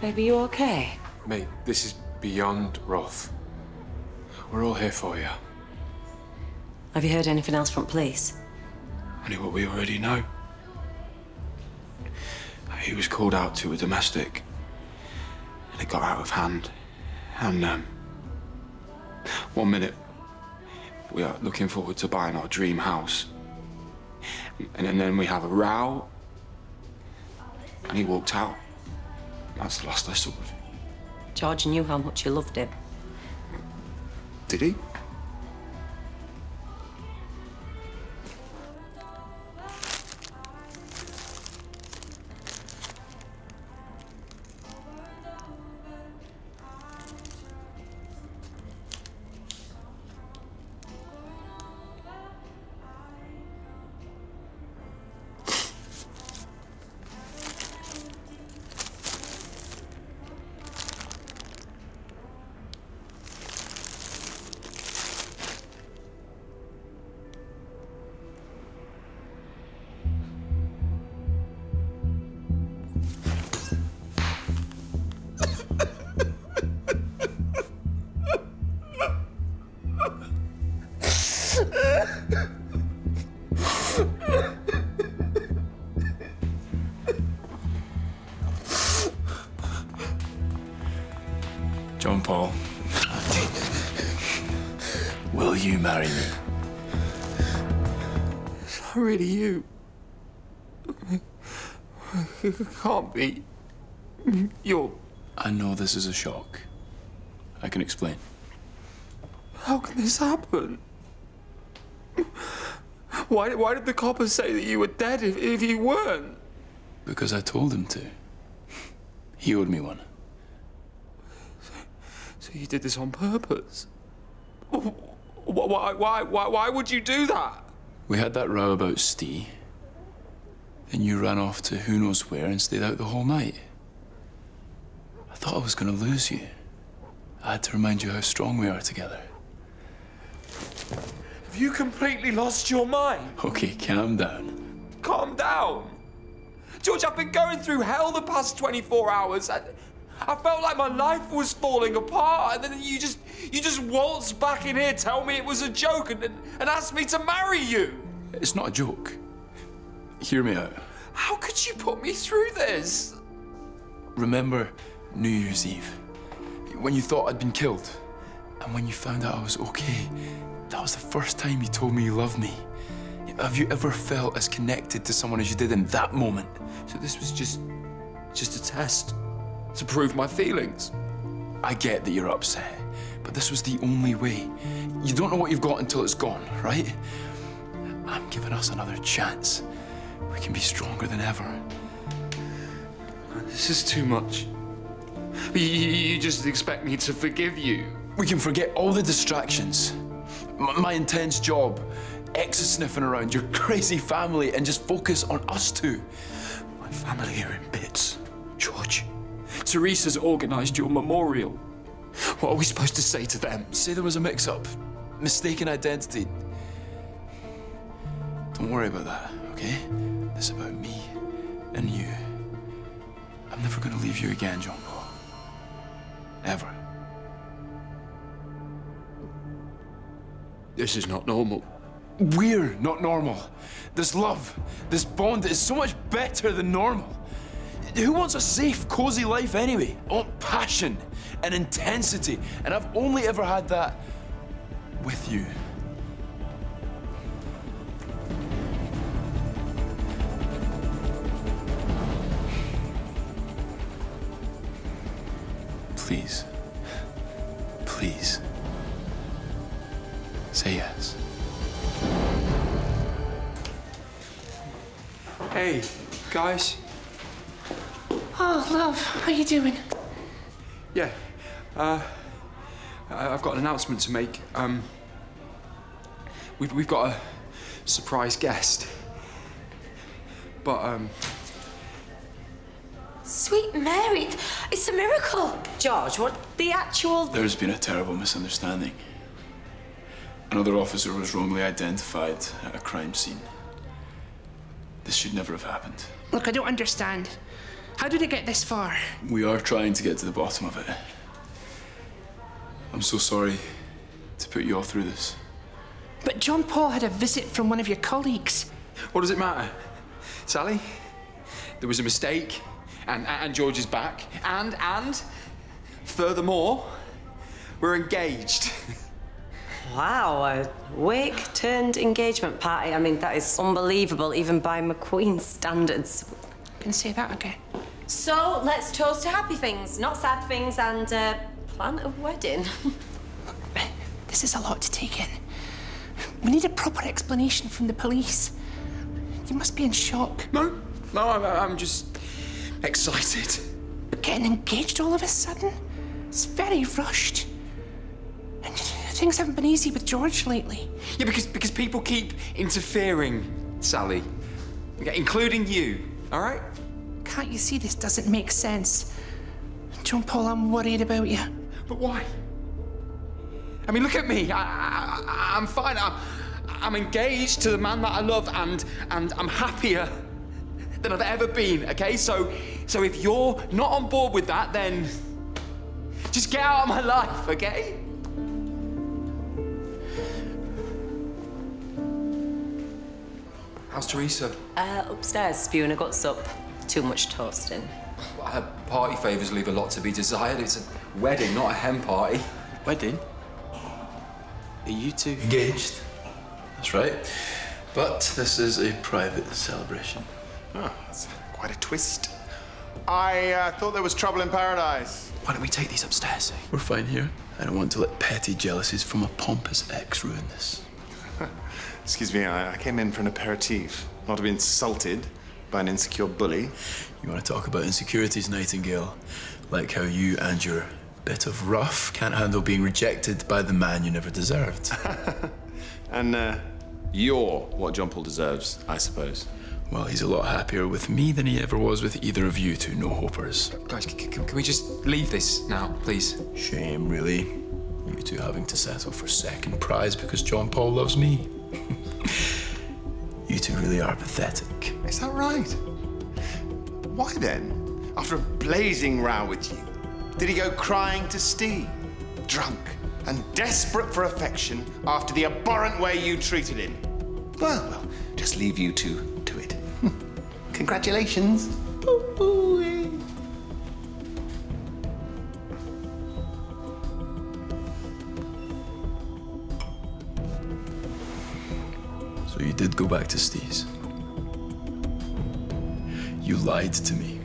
Baby, you okay? Mate, this is beyond rough. We're all here for you. Have you heard anything else from police? Only what we already know. He was called out to a domestic. And it got out of hand. And, 1 minute, we are looking forward to buying our dream house. And then we have a row. And he walked out. That's the last I saw of him. George knew how much you loved him. Did he? John Paul, will you marry me? It's not really you. It can't be. You're... I know this is a shock. I can explain. How can this happen? Why did the coppers say that you were dead if you weren't? Because I told him to. He owed me one. So you did this on purpose? Why would you do that? We had that row about Steve. Then you ran off to who knows where and stayed out the whole night. I thought I was going to lose you. I had to remind you how strong we are together. Have you completely lost your mind? Okay, calm down. Calm down? George, I've been going through hell the past 24 hours. I felt like my life was falling apart, and then you just waltzed back in here, tell me it was a joke, and asked me to marry you. It's not a joke. Hear me out. How could you put me through this? Remember New Year's Eve, when you thought I'd been killed, and when you found out I was okay? That was the first time you told me you loved me. Have you ever felt as connected to someone as you did in that moment? So this was just a test. To prove my feelings. I get that you're upset, but this was the only way. You don't know what you've got until it's gone, right? I'm giving us another chance. We can be stronger than ever. This is too much. You just expect me to forgive you. We can forget all the distractions. My intense job, exes sniffing around, your crazy family, and just focus on us two. My family are in bits, George. Teresa's organised your memorial. What are we supposed to say to them? Say there was a mix-up. Mistaken identity. Don't worry about that, okay? This is about me and you. I'm never going to leave you again, John Paul. Ever. This is not normal. We're not normal. This love, this bond is so much better than normal. Who wants a safe, cozy life anyway? I want passion and intensity, and I've only ever had that with you. Please, please, say yes. Hey, guys. Oh, love, how are you doing? Yeah, I've got an announcement to make. We've got a surprise guest. But, Sweet Mary, it's a miracle. George, what the actual... There's been a terrible misunderstanding. Another officer was wrongly identified at a crime scene. This should never have happened. Look, I don't understand. How did it get this far? We are trying to get to the bottom of it. I'm so sorry to put you all through this. But John Paul had a visit from one of your colleagues. What does it matter? Sally, there was a mistake, and George is back, and furthermore, we're engaged. Wow, a wake-turned engagement party. I mean, that is unbelievable, even by McQueen's standards. I can say that again. So, let's toast to happy things, not sad things, and plan a wedding. This is a lot to take in. We need a proper explanation from the police. You must be in shock. No, I'm just excited. But getting engaged all of a sudden? It's very rushed. And things haven't been easy with George lately. Yeah, because people keep interfering, Sally. Including you, all right? Can't you see this doesn't make sense? John Paul, I'm worried about you. But why? I mean, look at me. I'm fine. I'm engaged to the man that I love, and I'm happier than I've ever been, okay? So if you're not on board with that, then just get out of my life, okay? How's Teresa? Upstairs, spewing her guts up. Too much toasting. Well, her party favours leave a lot to be desired. It's a wedding, not a hen party. Wedding? Are you two engaged? That's right. But this is a private celebration. Oh, that's quite a twist. I thought there was trouble in paradise. Why don't we take these upstairs? We're fine here. I don't want to let petty jealousies from a pompous ex ruin this. Excuse me, I came in for an aperitif, not to be insulted by an insecure bully. You want to talk about insecurities, Nightingale? Like how you and your bit of rough can't handle being rejected by the man you never deserved. And you're what John Paul deserves, I suppose. Well, he's a lot happier with me than he ever was with either of you two no-hopers. Guys, can we just leave this now, please? Shame, really. You two having to settle for second prize because John Paul loves me. You two really are pathetic. Is that right? Why then, after a blazing row with you, did he go crying to Steve, drunk and desperate for affection after the abhorrent way you treated him? Well, just leave you two to it. Congratulations. So you did go back to Steve's. You lied to me.